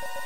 Yeah.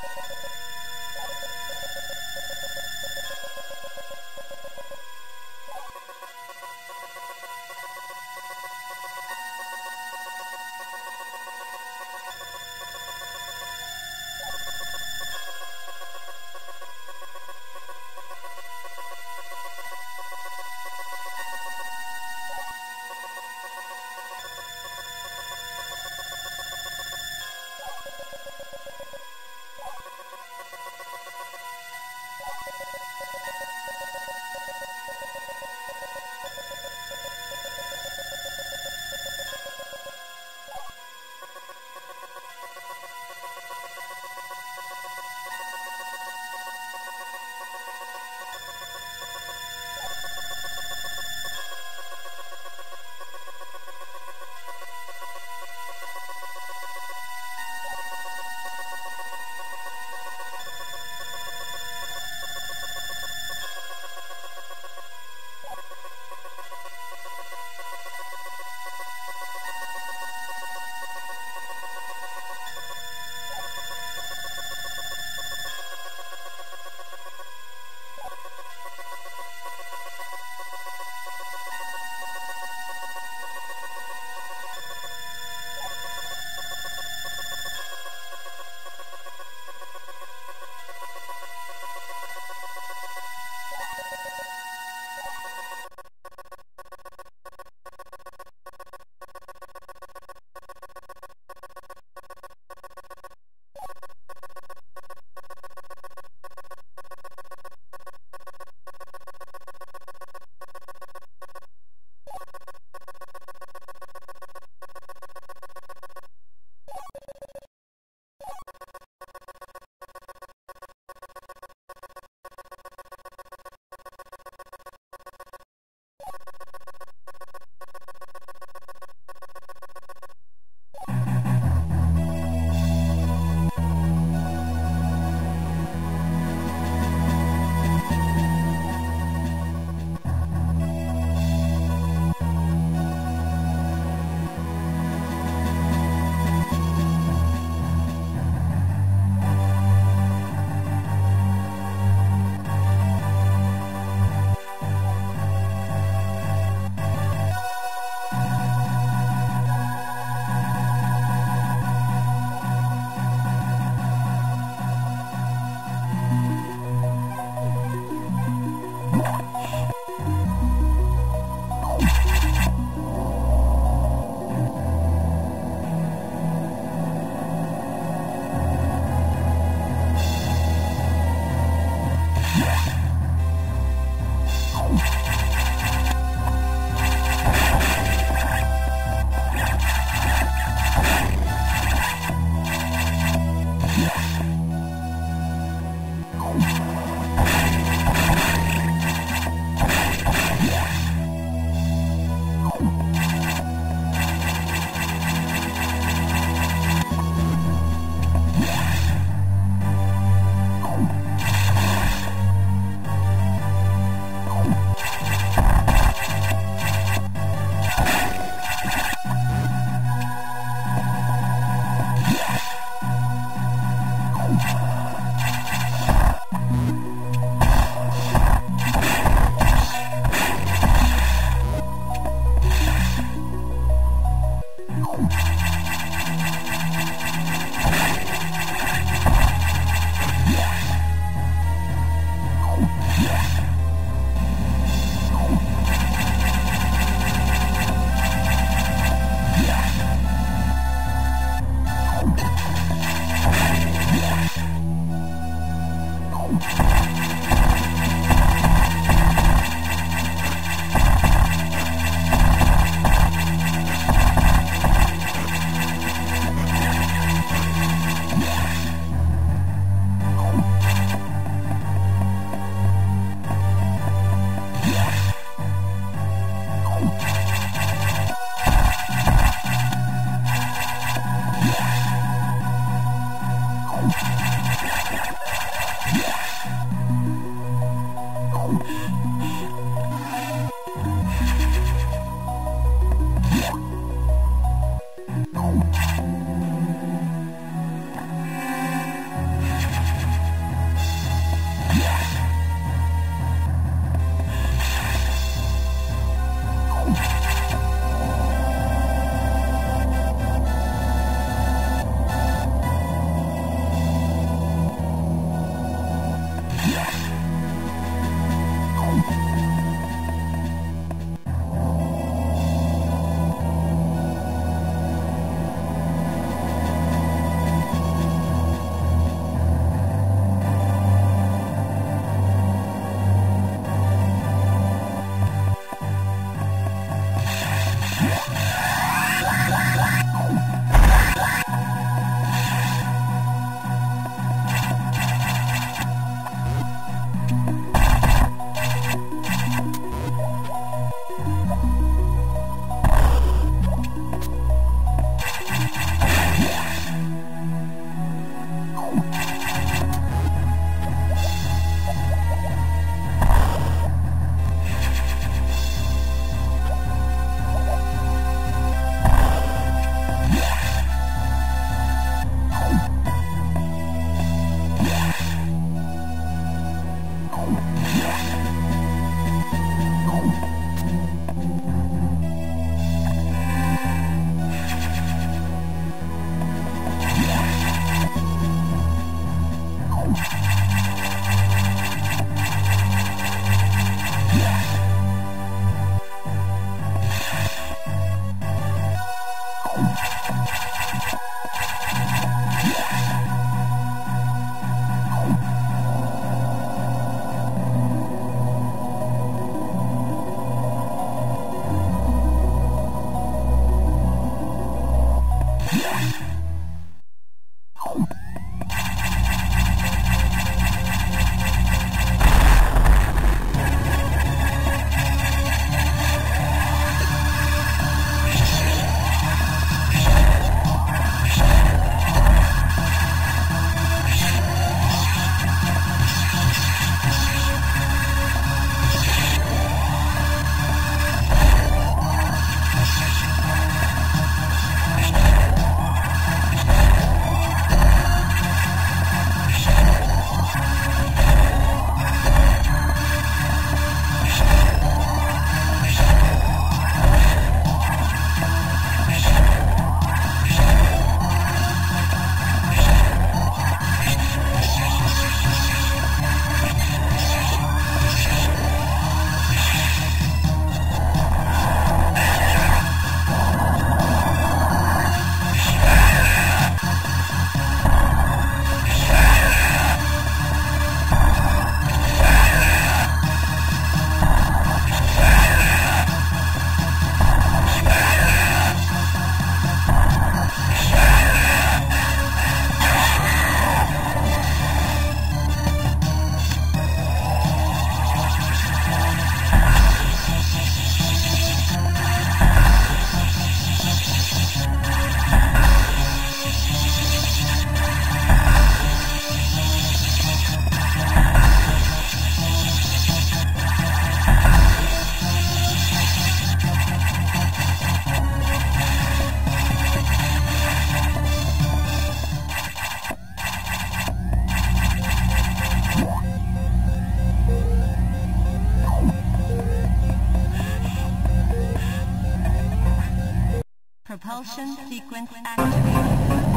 Propulsion sequence activated.